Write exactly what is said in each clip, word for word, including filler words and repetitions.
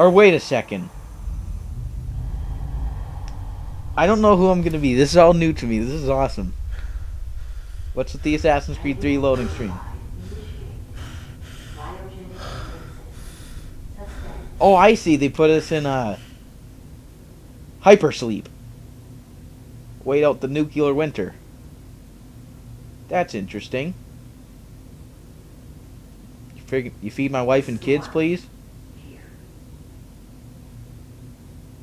Or wait a second. I don't know who I'm going to be. This is all new to me. This is awesome. What's with the Assassin's Creed three loading screen? Oh, I see. They put us in uh, hypersleep. Wait out the nuclear winter. That's interesting. You, fig you feed my wife and kids, please?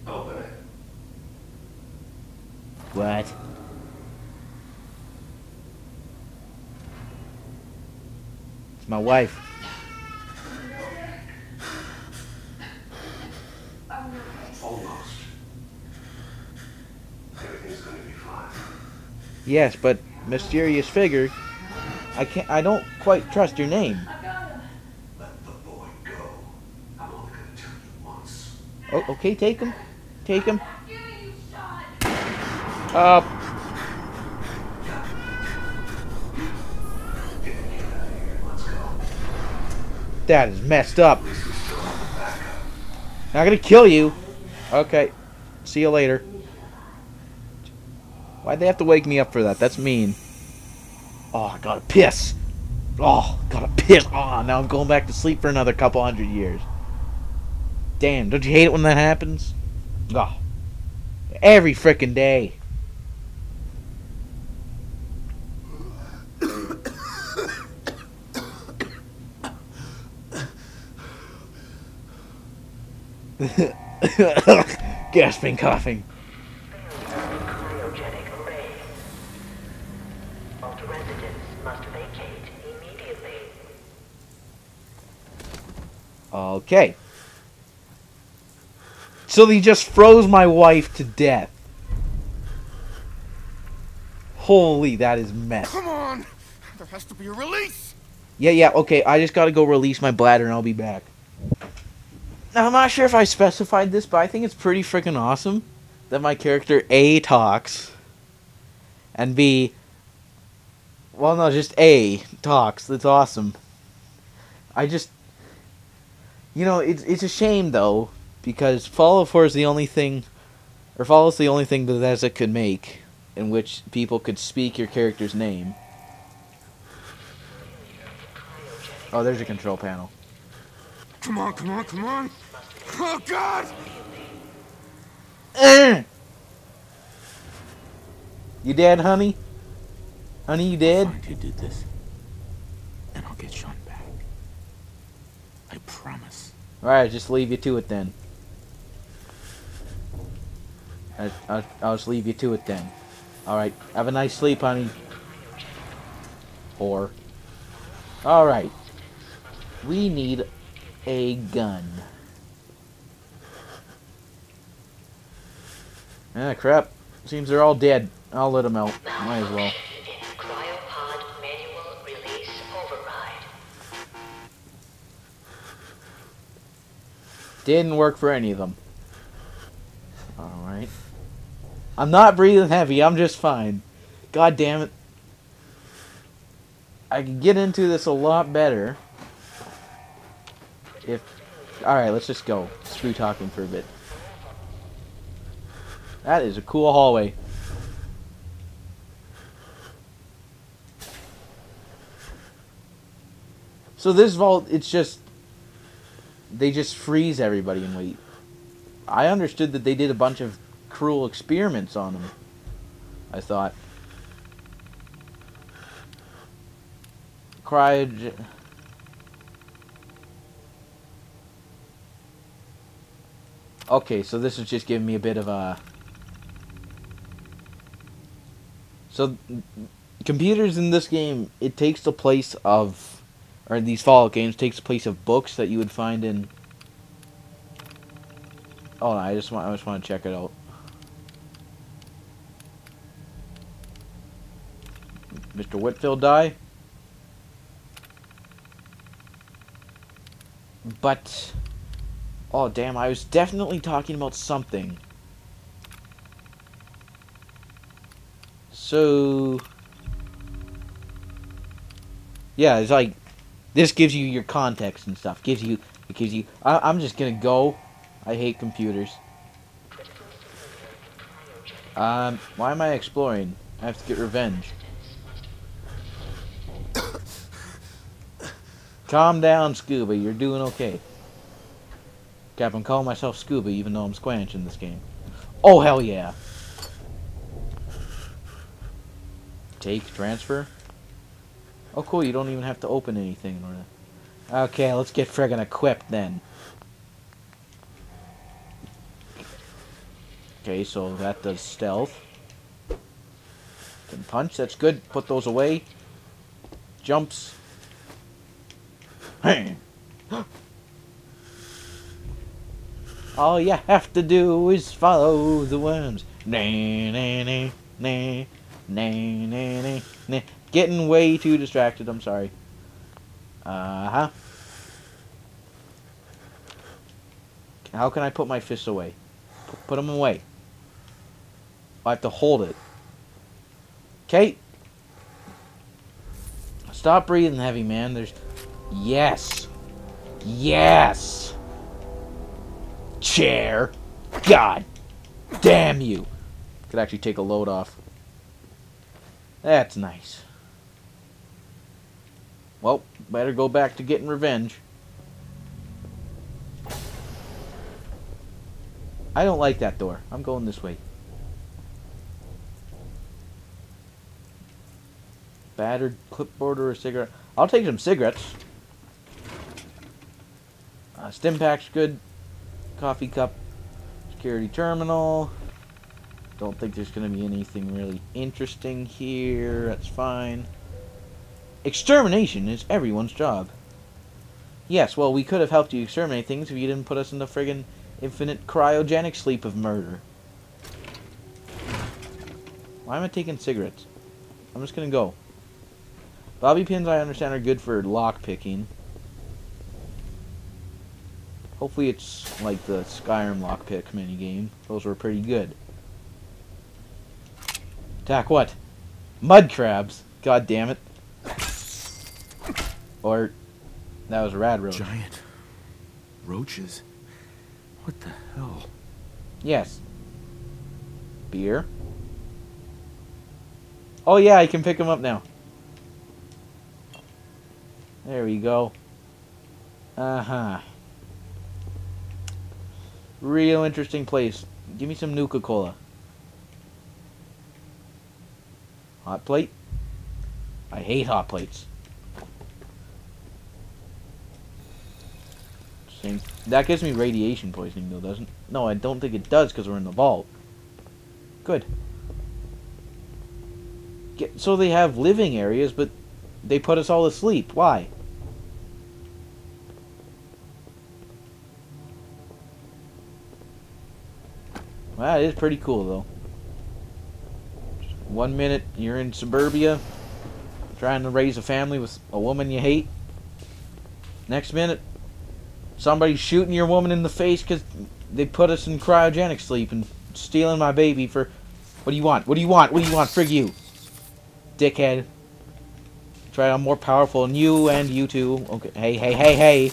Open it. What? It's my wife. Yes, but mysterious figure, I can't. I don't quite trust your name. Let the boy go. I'm only gonna tell you once. Oh, okay. Take him. Take him. Uh. That is messed up. Not gonna kill you. Okay. See you later. Why'd they have to wake me up for that? That's mean. Oh, I gotta piss. Oh, I gotta piss. Oh, now I'm going back to sleep for another couple hundred years. Damn, don't you hate it when that happens? Oh, every frickin' day. Gasping, coughing. Okay. So they just froze my wife to death. Holy, that is mess. Come on! There has to be a release! Yeah, yeah, okay, I just gotta go release my bladder and I'll be back. Now, I'm not sure if I specified this, but I think it's pretty freaking awesome that my character A talks, and B... Well, no, just A talks. That's awesome. I just... You know, it's it's a shame though, because Fallout four is the only thing, or Fallout's the only thing Bethesda could make in which people could speak your character's name. Oh, there's a control panel. Come on, come on, come on! Oh God! Uh! You dead, honey? Honey, you dead? I'll find who did this, and I'll get Sean back. I promise. Alright, just leave you to it then. I, I, I'll just leave you to it then. Alright, have a nice sleep, honey. Whore. Alright. We need a gun. Ah, crap. Seems they're all dead. I'll let them out. Might as well. Didn't work for any of them. Alright. I'm not breathing heavy. I'm just fine. God damn it. I can get into this a lot better. If... Alright, let's just go. Screw talking for a bit. That is a cool hallway. So this vault, it's just... They just freeze everybody and wait. I understood that they did a bunch of cruel experiments on them. I thought. Cryo... Okay, so this is just giving me a bit of a... So, computers in this game, it takes the place of... or these Fallout games, takes the place of books that you would find in... Oh, no, I just want, I just want to check it out. Mister Whitfield die? But... Oh, damn, I was definitely talking about something. So... Yeah, it's like... This gives you your context and stuff. Gives you, it gives you. I, I'm just gonna go I hate computers. Um, why am I exploring? I have to get revenge. Calm down, Scuba. You're doing okay. Cap, I'm calling myself Scuba even though I'm Squanch in this game. Oh, hell yeah. Take, transfer. Oh, cool. You don't even have to open anything in order to... Okay, let's get friggin' equipped then. Okay, so that does stealth. Can punch. That's good. Put those away. Jumps. Hey. All you have to do is follow the worms. Nay, nay, nay, nay, nay, nay, nay, nay. Getting way too distracted. I'm sorry. Uh huh. How can I put my fists away? P- put them away. I have to hold it. Okay. Stop breathing heavy, man. There's. Yes. Yes. Chair. God damn you. Could actually take a load off. That's nice. Well, better go back to getting revenge. I don't like that door. I'm going this way. Battered clipboard or a cigarette. I'll take some cigarettes. Uh, stim pack's good. Coffee cup. Security terminal. Don't think there's going to be anything really interesting here. That's fine. Extermination is everyone's job. Yes, well, we could have helped you exterminate things if you didn't put us in the friggin' infinite cryogenic sleep of murder. Why am I taking cigarettes? I'm just going to go. Bobby pins, I understand, are good for lock picking. Hopefully it's like the Skyrim lockpick minigame. Those were pretty good. Attack what? Mud crabs! God damn it. Or, that was a rad roach. Giant roaches? What the hell? Yes. Beer. Oh yeah, I can pick them up now. There we go. Uh-huh. Real interesting place. Give me some Nuka-Cola. Hot plate? I hate hot plates. Same. That gives me radiation poisoning though, doesn't it? No, I don't think it does because we're in the vault. Good. Get, so they have living areas, but they put us all to sleep. Why? Wow, it is pretty cool, though. Just one minute, you're in suburbia, trying to raise a family with a woman you hate. Next minute, somebody's shooting your woman in the face because they put us in cryogenic sleep and stealing my baby for... What do you want? What do you want? What do you want? Frig you. Dickhead. Try it, I'm more powerful than you and you too. Okay, hey, hey, hey, hey.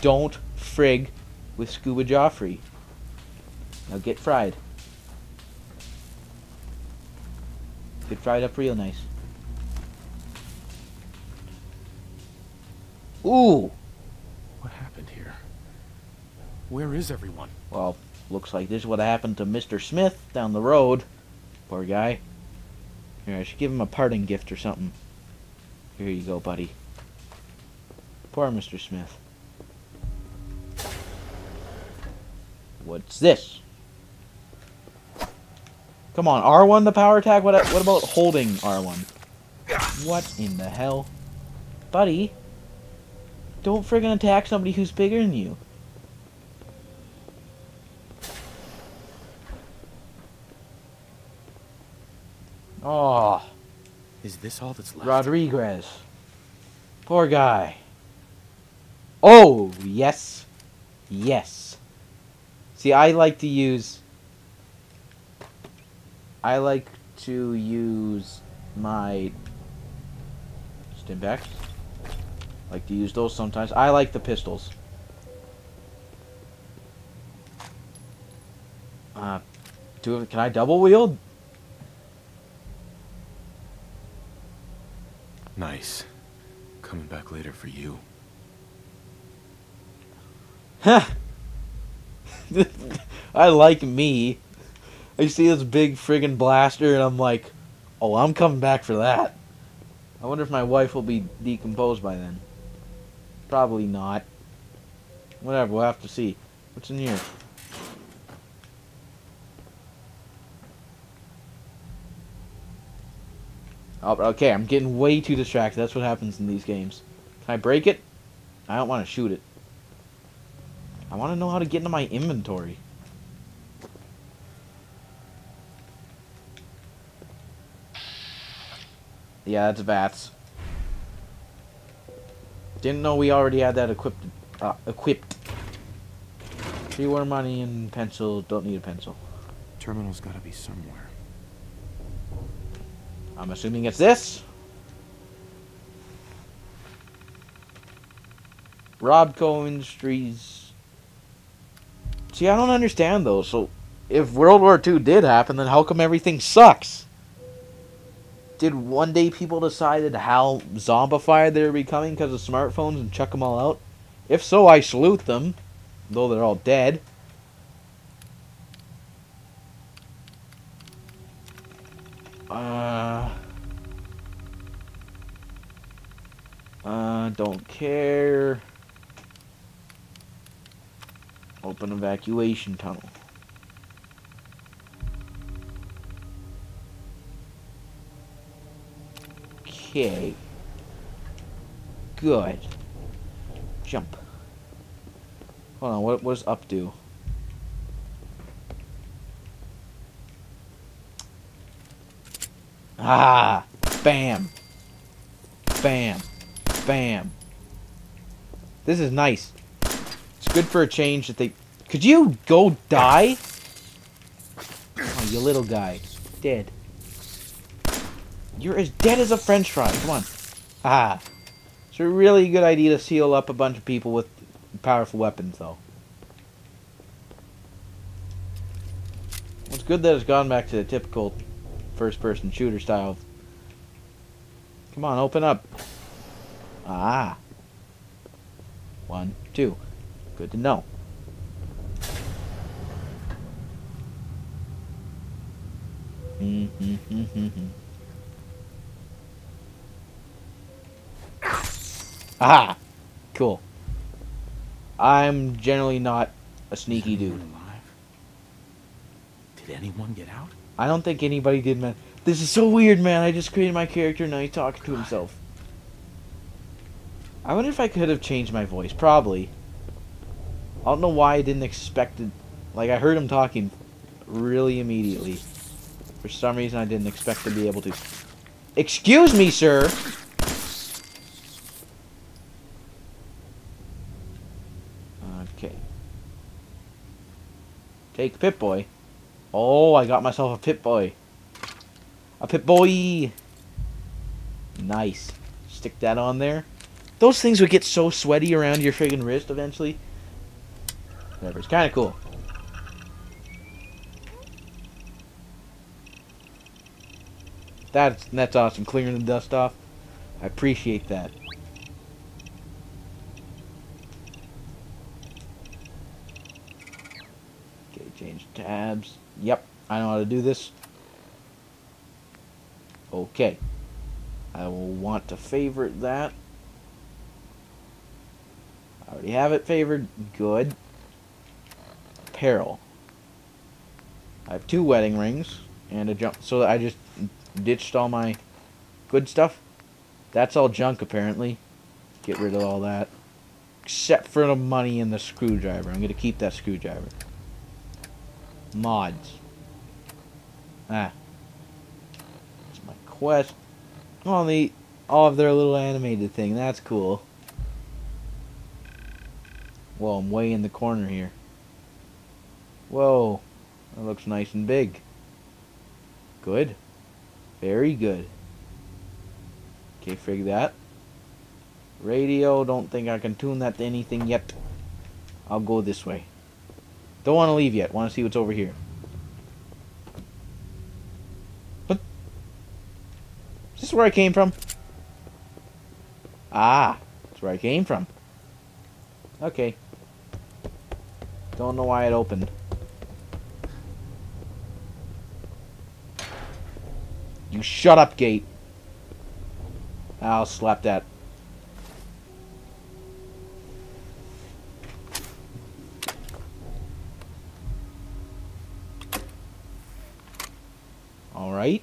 Don't frig with Scuba Joffrey. Now get fried. Get fried up real nice. Ooh! What happened here? Where is everyone? Well, looks like this is what happened to Mister Smith down the road. Poor guy. Here, I should give him a parting gift or something. Here you go, buddy. Poor Mister Smith. What's this? Come on, R one the power attack? What, what about holding R one? What in the hell? Buddy, don't friggin' attack somebody who's bigger than you. Oh. Is this all that's left? Rodriguez. Poor guy. Oh, yes. Yes. See, I like to use... I like to use my stimbacks. Like to use those sometimes. I like the pistols. Uh, do can I double wield? Nice. Coming back later for you. Huh. I like me. I see this big friggin' blaster and I'm like, oh, I'm coming back for that. I wonder if my wife will be decomposed by then. Probably not. Whatever, we'll have to see. What's in here? Oh, okay, I'm getting way too distracted. That's what happens in these games. Can I break it? I don't want to shoot it. I want to know how to get into my inventory. Yeah, that's V A T S. Didn't know we already had that equipped. Uh, equipped. Free war money and pencil. Don't need a pencil. Terminal's got to be somewhere. I'm assuming it's this. Robco Industries. See, I don't understand though. So, if World War Two did happen, then how come everything sucks? Did one day people decided how zombified they were becoming because of smartphones and chuck them all out? If so, I salute them, though they're all dead. Uh. Uh, don't care. Open evacuation tunnel. Okay. Good. Jump. Hold on, what was up to? Ah! Bam! Bam! Bam! This is nice. Good for a change that they... Could you go die? Oh, you little guy. Dead. You're as dead as a french fry. Come on. Ah. It's a really good idea to seal up a bunch of people with powerful weapons, though. Well, it's good that it's gone back to the typical first-person shooter style. Come on, open up. Ah. One, two... Good to know. Aha! Cool. I'm generally not a sneaky dude. Alive? Did anyone get out? I don't think anybody did, man. This is so weird, man. I just created my character and now he's talking to himself. I wonder if I could have changed my voice. Probably. I don't know why I didn't expect it. Like, I heard him talking really immediately. For some reason, I didn't expect to be able to. Excuse me, sir! Okay. Take Pip-Boy. Oh, I got myself a Pip-Boy. A Pip-Boy! Nice. Stick that on there. Those things would get so sweaty around your friggin' wrist eventually. Whatever. It's kind of cool. That's that's awesome. Clearing the dust off. I appreciate that. Okay, change tabs. Yep, I know how to do this. Okay, I will want to favorite that. I already have it favored. Good. Apparel. I have two wedding rings and a jump. So I just ditched all my good stuff. That's all junk, apparently. Get rid of all that. Except for the money and the screwdriver. I'm going to keep that screwdriver. Mods. Ah. That's my quest. Oh, the, all of their little animated thing. That's cool. Well, I'm way in the corner here. Whoa, that looks nice and big. Good. Very good. Okay, frig that. Radio, don't think I can tune that to anything yet. I'll go this way. Don't want to leave yet. Want to see what's over here. is where I came from. Ah, that's where I came from. Okay. Don't know why it opened. You shut up, gate. I'll slap that. Alright.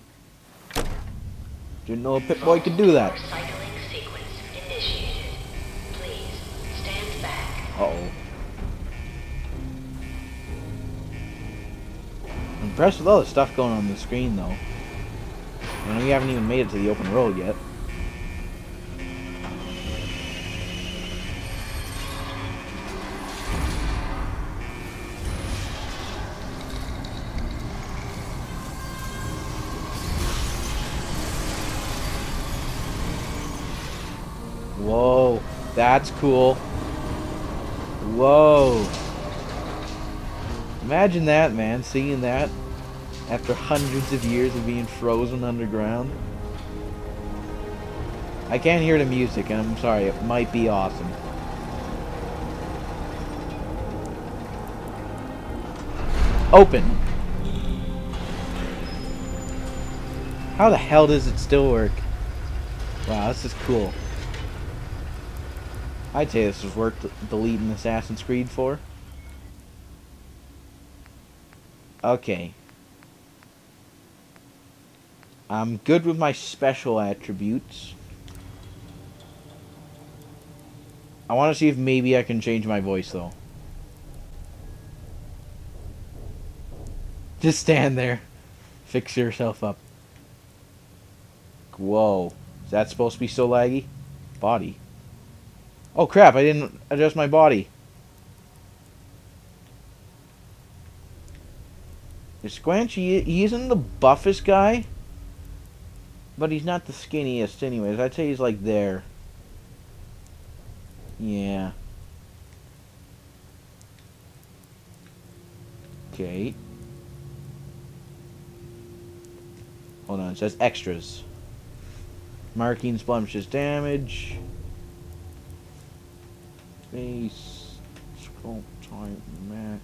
Didn't know a Pip-Boy could do that. Recycling sequence initiated. Please stand back. Uh-oh. I'm impressed with all the stuff going on the screen, though. I mean, we haven't even made it to the open road yet. Whoa, that's cool. Whoa. Imagine that, man, seeing that after hundreds of years of being frozen underground. I can't hear the music, and I'm sorry, it might be awesome. Open. How the hell does it still work? Wow, this is cool. I'd say this was worth deleting Assassin's Creed for. Okay. I'm good with my special attributes. I want to see if maybe I can change my voice, though. Just stand there. Fix yourself up. Whoa. Is that supposed to be so laggy? Body. Oh crap, I didn't adjust my body. Is Squanch, he, he isn't the buffest guy, but he's not the skinniest anyways. I'd say he's like there. Yeah. Okay. Hold on, it says extras. Markings, blemishes, damage. Face, scroll time, Mac.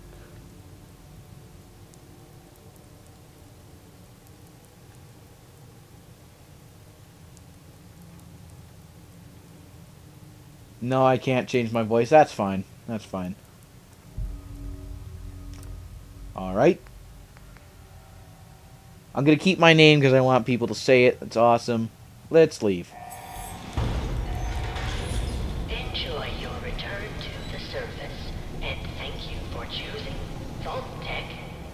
No, I can't change my voice. That's fine. That's fine. Alright. I'm going to keep my name because I want people to say it. That's awesome. Let's leave.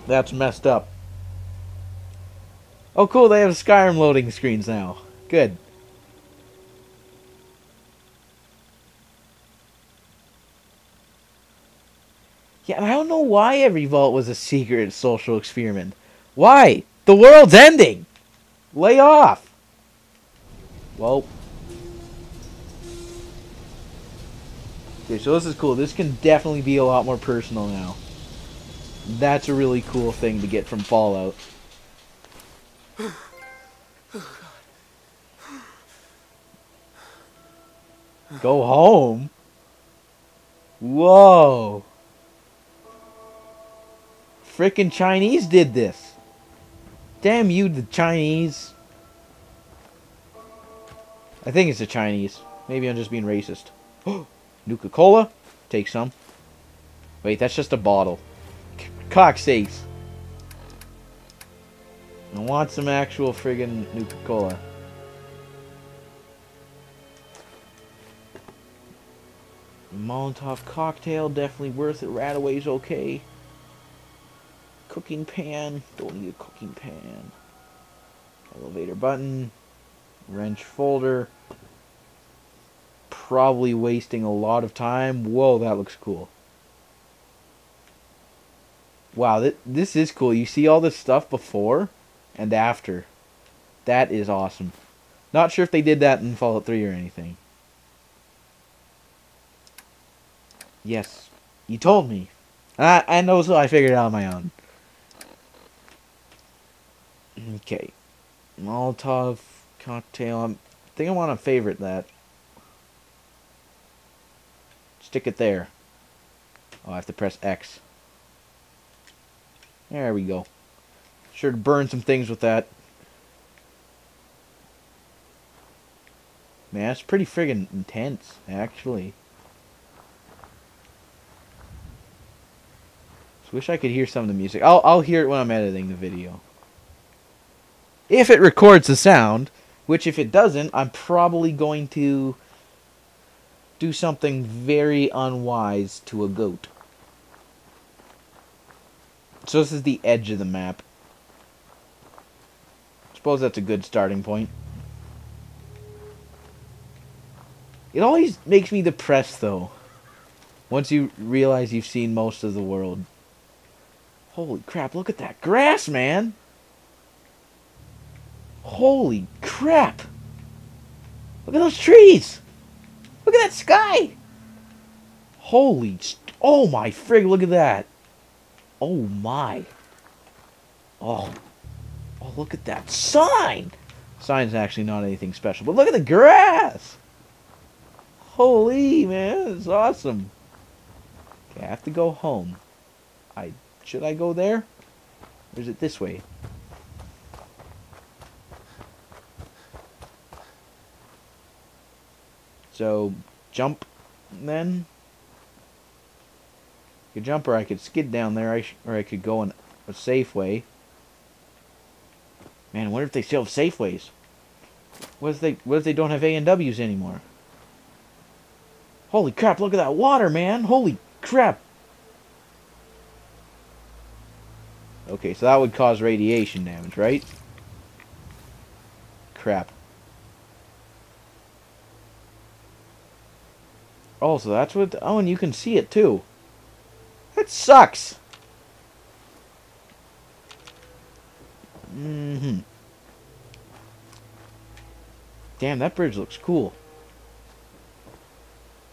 That's messed up. Oh cool, they have Skyrim loading screens now. Good. Yeah, I don't know why every vault was a secret social experiment. Why? The world's ending! Lay off! Whoa. Okay, so this is cool. This can definitely be a lot more personal now. That's a really cool thing to get from Fallout. Go home? Whoa. Frickin' Chinese did this. Damn you, the Chinese. I think it's the Chinese. Maybe I'm just being racist. Nuka-Cola? Take some. Wait, that's just a bottle. Cock's sakes. I want some actual friggin' Nuka-Cola. Molotov cocktail, definitely worth it. Radaway's okay. Cooking pan. Don't need a cooking pan. Elevator button. Wrench folder. Probably wasting a lot of time. Whoa, that looks cool. Wow, th this is cool. You see all this stuff before and after. That is awesome. Not sure if they did that in Fallout three or anything. Yes, you told me. And, I, and also I figured it out on my own. Okay. Molotov cocktail. I think I want to favorite that. Stick it there. Oh, I have to press X. There we go. Sure to burn some things with that. Man, that's pretty friggin' intense, actually. Just wish I could hear some of the music. I'll, I'll hear it when I'm editing the video. If it records the sound, which if it doesn't, I'm probably going to do something very unwise to a goat. So this is the edge of the map. I suppose that's a good starting point. It always makes me depressed, though, once you realize you've seen most of the world. Holy crap, look at that grass, man! Holy crap! Look at those trees! Look at that sky! Holy... St oh my frig, look at that! Oh my. Oh. Oh, look at that sign! Sign's actually not anything special, but look at the grass! Holy, man, it's awesome. Okay, I have to go home. I... Should I go there? Or is it this way? So, jump, then. I could jump, or I could skid down there, I sh or I could go in a safe way. Man, I wonder if they still have safe ways. What if they, what if they don't have A and W's anymore? Holy crap, look at that water, man! Holy crap! Okay, so that would cause radiation damage, right? Crap. Oh, so that's what... Oh, and you can see it, too. That sucks! Mm-hmm. Damn, that bridge looks cool.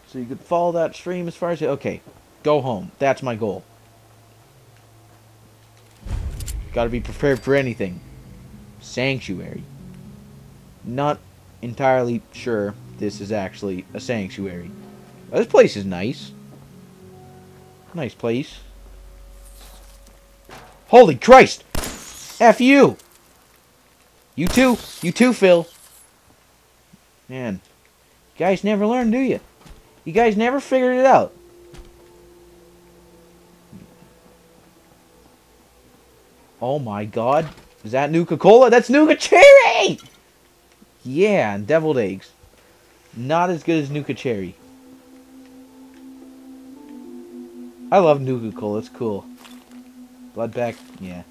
So you could follow that stream as far as... Okay, go home. That's my goal. Gotta be prepared for anything. Sanctuary. Not entirely sure this is actually a sanctuary. This place is nice. Nice place. Holy Christ! F you! You too! You too, Phil! Man. You guys never learn, do you? You guys never figured it out. Oh my god. Is that Nuka-Cola? That's Nuka-Cherry! Yeah, and deviled eggs. Not as good as Nuka-Cherry. I love Nuka-Cola, it's cool. Bloodback, yeah. Is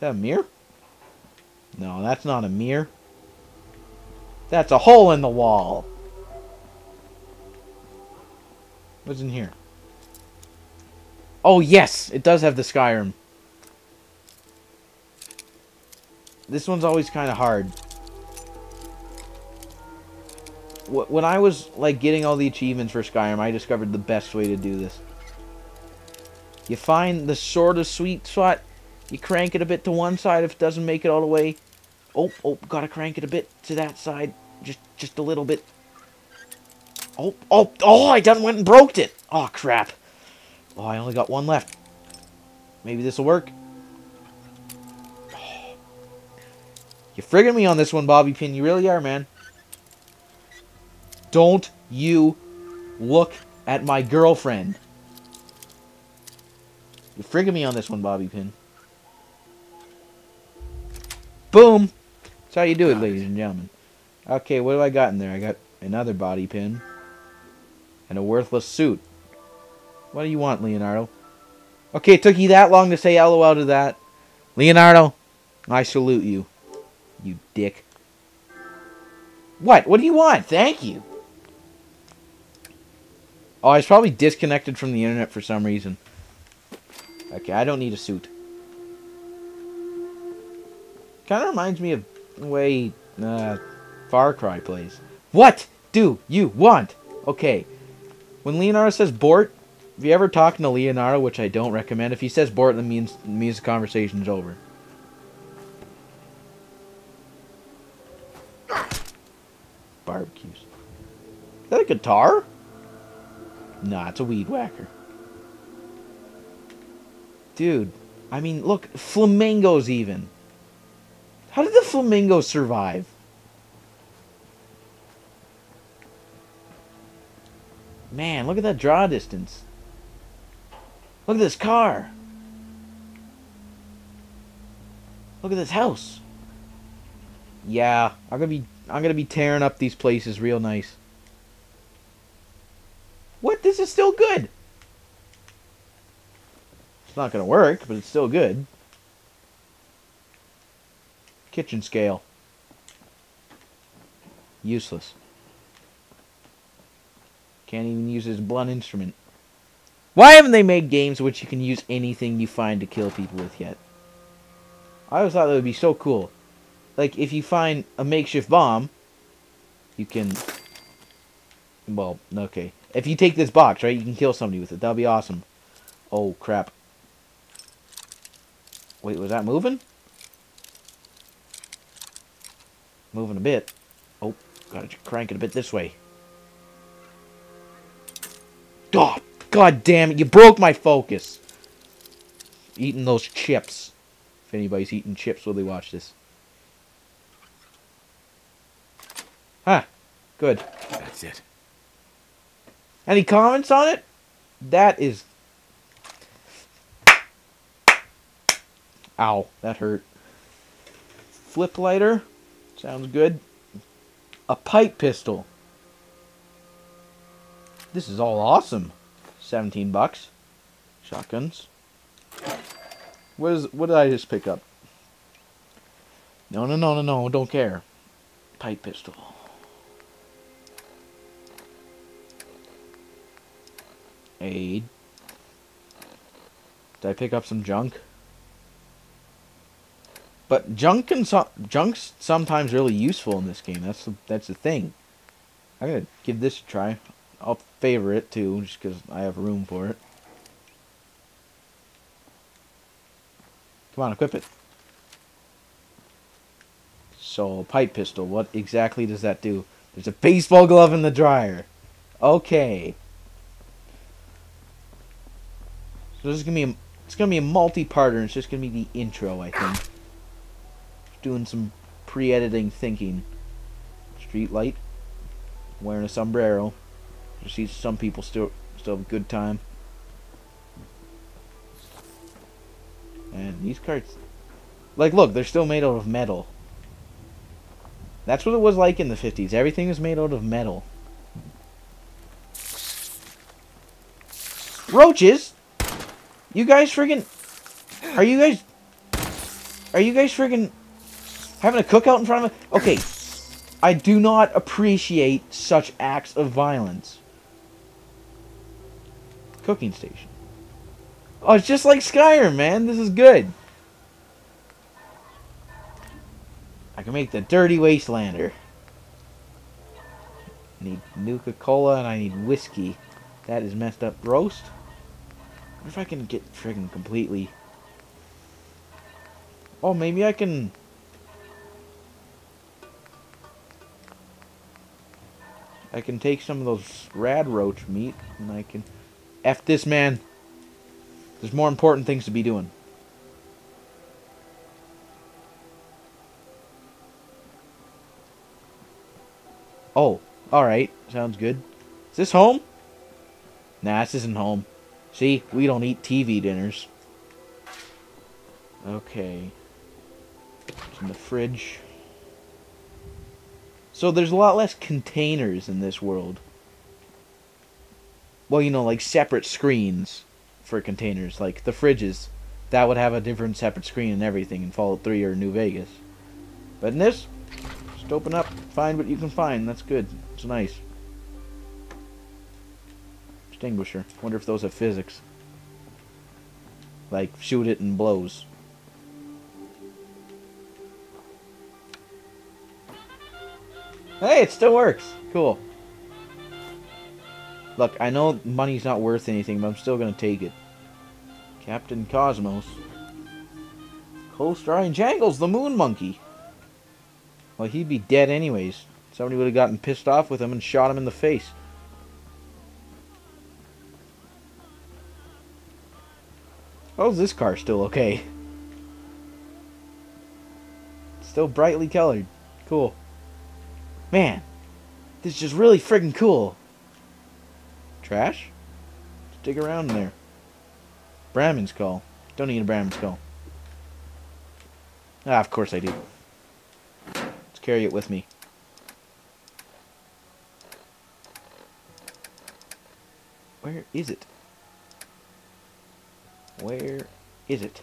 that a mirror? No, that's not a mirror. That's a hole in the wall. What's in here? Oh yes, it does have the Skyrim. This one's always kind of hard. When I was, like, getting all the achievements for Skyrim, I discovered the best way to do this. You find the sort of sweet spot, you crank it a bit to one side if it doesn't make it all the way. Oh, oh, gotta crank it a bit to that side. Just just a little bit. Oh, oh, oh, I done went and broke it. Oh, crap. Oh, I only got one left. Maybe this'll work. Oh. You friggin' me on this one, Bobby Pin. You really are, man. Don't you look at my girlfriend. You're frigging me on this one, Bobby Pin. Boom! That's how you do it, ladies and gentlemen. Okay, what do I got in there? I got another body pin. And a worthless suit. What do you want, Leonardo? Okay, it took you that long to say LOL to that. Leonardo, I salute you. You dick. What? What do you want? Thank you. Oh, I was probably disconnected from the internet for some reason. Okay, I don't need a suit. Kind of reminds me of the way uh, Far Cry plays. What do you want? Okay. When Leonardo says Bort, if you ever talk to Leonardo, which I don't recommend, if he says Bort, that means, means the conversation's over. Is that a guitar? Nah, it's a weed whacker. Dude, I mean, look, flamingos even. How did the flamingos survive? Man, look at that draw distance. Look at this car. Look at this house. Yeah, I'm gonna be I'm gonna be tearing up these places real nice. What? This is still good. It's not gonna work, but it's still good. Kitchen scale. Useless. Can't even use his blunt instrument. Why haven't they made games which you can use anything you find to kill people with yet? I always thought that would be so cool. Like, if you find a makeshift bomb, you can... Well, okay. If you take this box, right, you can kill somebody with it. That would be awesome. Oh, crap. Wait, was that moving? Moving a bit. Oh, gotta crank it a bit this way. Oh, God damn it, you broke my focus. Eating those chips. If anybody's eating chips while they watch this. Huh. Good. That's it. Any comments on it? That is... Ow, that hurt. Flip lighter. Sounds good. A pipe pistol. This is all awesome. seventeen bucks. Shotguns. What is? What did I just pick up? No, no, no, no, no. Don't care. Pipe pistol. Aid. Did I pick up some junk? But junk and so junk's sometimes really useful in this game. That's the, that's the thing. I'm gonna give this a try. I'll favor it too, just because I have room for it. Come on, equip it. So, pipe pistol. What exactly does that do? There's a baseball glove in the dryer. Okay. So this is gonna be a, it's gonna be a multi-parter. And it's just gonna be the intro, I think. Doing some pre-editing thinking. Street light. Wearing a sombrero. You see, some people still still have a good time. And these carts, like, look, they're still made out of metal. That's what it was like in the fifties. Everything was made out of metal. Roaches, you guys friggin' are you guys are you guys friggin' having a cookout in front of me? Okay, I do not appreciate such acts of violence. Cooking station. Oh, it's just like Skyrim, man. This is good. I can make the dirty wastelander. I need Nuka-Cola and I need whiskey. That is messed up roast. What if I can get friggin' completely... Oh, maybe I can... I can take some of those rad roach meat and I can... F this, man. There's more important things to be doing. Oh, alright. Sounds good. Is this home? Nah, this isn't home. See, we don't eat T V dinners. Okay. It's in the fridge. So there's a lot less containers in this world. Well, you know, like separate screens for containers, like the fridges. That would have a different separate screen and everything in Fallout three or New Vegas. But in this, just open up, find what you can find. That's good. It's nice. Extinguisher. Wonder if those have physics. Like, shoot it and blows. Hey, it still works. Cool. Look, I know money's not worth anything, but I'm still going to take it. Captain Cosmos. Co-starring Jangles the Moon Monkey. Well, he'd be dead anyways. Somebody would have gotten pissed off with him and shot him in the face. Oh, is this car still okay? Still brightly colored. Cool. Man, this is just really friggin' cool. Trash? Let's dig around in there. Brahmin's call. Don't need a Brahmin's call. Ah, of course I do. Let's carry it with me. Where is it? Where is it?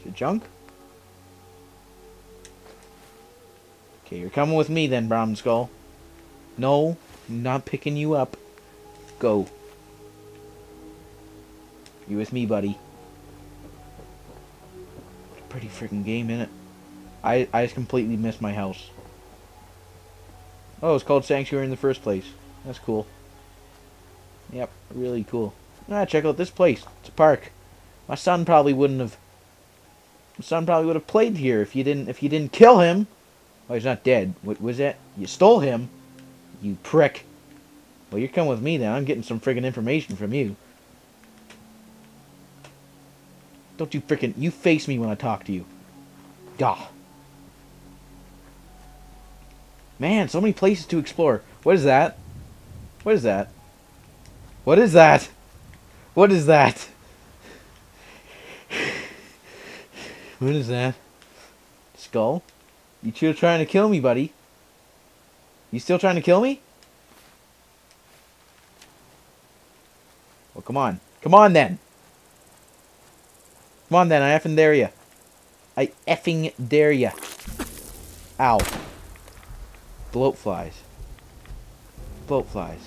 Is it junk? Okay, you're coming with me then, Brown Skull. No, I'm not picking you up. Go. You with me, buddy. Pretty freaking game, innit? I, I just completely missed my house. Oh, it's called Sanctuary in the first place. That's cool. Yep, really cool. Ah, check out this place. It's a park. My son probably wouldn't have. My son probably would have played here if you didn't. If you didn't kill him. Oh, he's not dead. What was that? You stole him, you prick. Well, you're coming with me then. I'm getting some friggin' information from you. Don't you frickin'? You face me when I talk to you. Gah. Man, so many places to explore. What is that? What is that? What is that? What is that? What is that? Skull? You still trying to kill me, buddy? You still trying to kill me? Well, come on. Come on, then. Come on, then. I effing dare ya. I effing dare ya. Ow. Bloat flies. Bloat flies.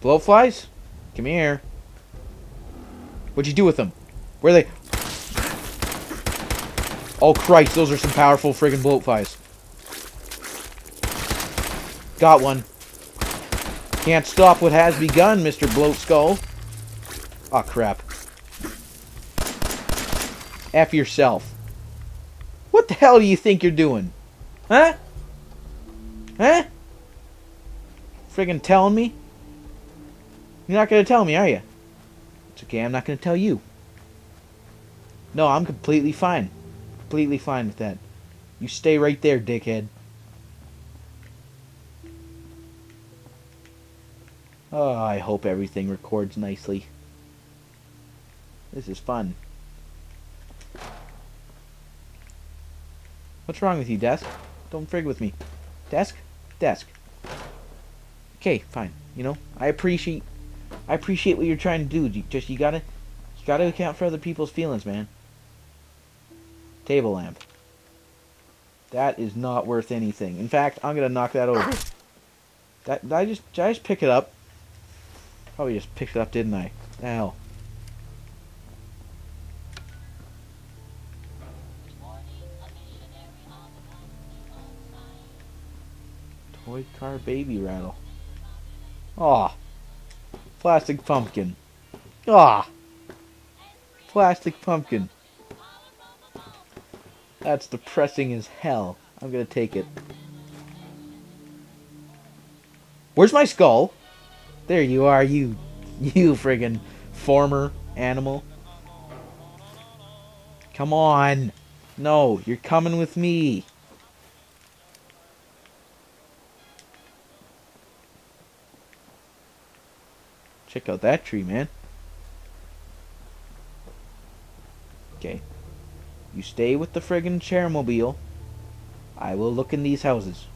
Bloat flies? Come here. What'd you do with them? Where are they? Oh Christ, those are some powerful friggin' bloatflies. Got one. Can't stop what has begun, Mister Bloat Skull. Oh crap. F yourself. What the hell do you think you're doing? Huh? Huh? Friggin' telling me? You're not gonna tell me, are you? It's okay, I'm not gonna tell you. No, I'm completely fine. Completely fine with that. You stay right there, dickhead. Oh, I hope everything records nicely. This is fun. What's wrong with you, Desk? Don't frig with me. Desk? Desk. Okay, fine. You know, I appreciate... I appreciate what you're trying to do. You just you gotta, you gotta account for other people's feelings, man. Table lamp. That is not worth anything. In fact, I'm gonna knock that over. That did I just did I just pick it up? Probably just picked it up, didn't I? The hell. Toy car baby rattle. Aw. Plastic pumpkin. Ah! Plastic pumpkin. That's depressing as hell. I'm gonna take it. Where's my skull? There you are, you... You friggin' former animal. Come on! No, you're coming with me! Check out that tree, man. Okay. You stay with the friggin' chairmobile. I will look in these houses.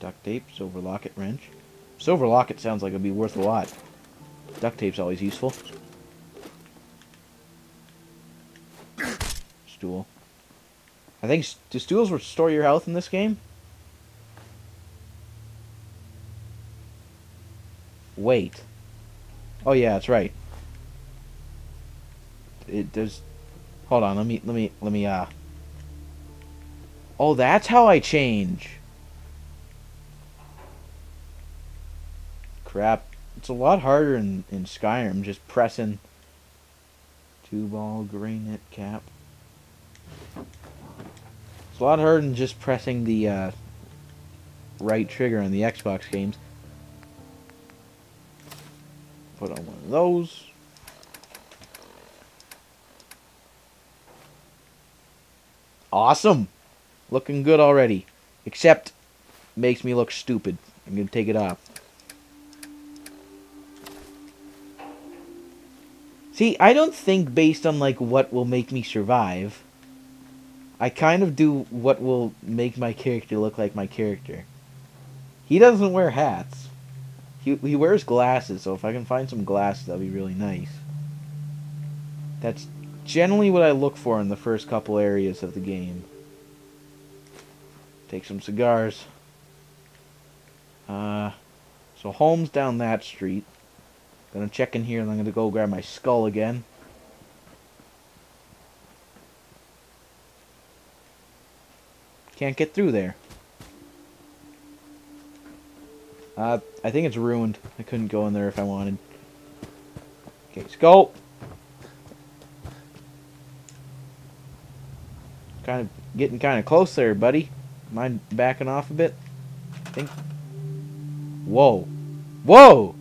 Duct tape, silver locket, wrench. Silver locket sounds like it'd be worth a lot. Duct tape's always useful. Stool. I think do stools restore your health in this game? Wait. Oh yeah, that's right. It does. Hold on. Let me. Let me. Let me. Uh. Oh, that's how I change. Crap. It's a lot harder in in Skyrim. Just pressing. Two ball granite cap. It's a lot harder than just pressing the uh, right trigger in the Xbox games. Put on one of those. Awesome! Looking good already. Except, makes me look stupid. I'm gonna take it off. See, I don't think based on, like, what will make me survive. I kind of do what will make my character look like my character. He doesn't wear hats. He, he wears glasses, so if I can find some glasses, that'll be really nice. That's generally what I look for in the first couple areas of the game. Take some cigars. Uh, so home's down that street. Gonna check in here and I'm gonna go grab my skull again. Can't get through there. Uh, I think it's ruined. I couldn't go in there if I wanted. Okay, skull! Kind of getting kind of close there, buddy. Mind backing off a bit? I think. Whoa! Whoa!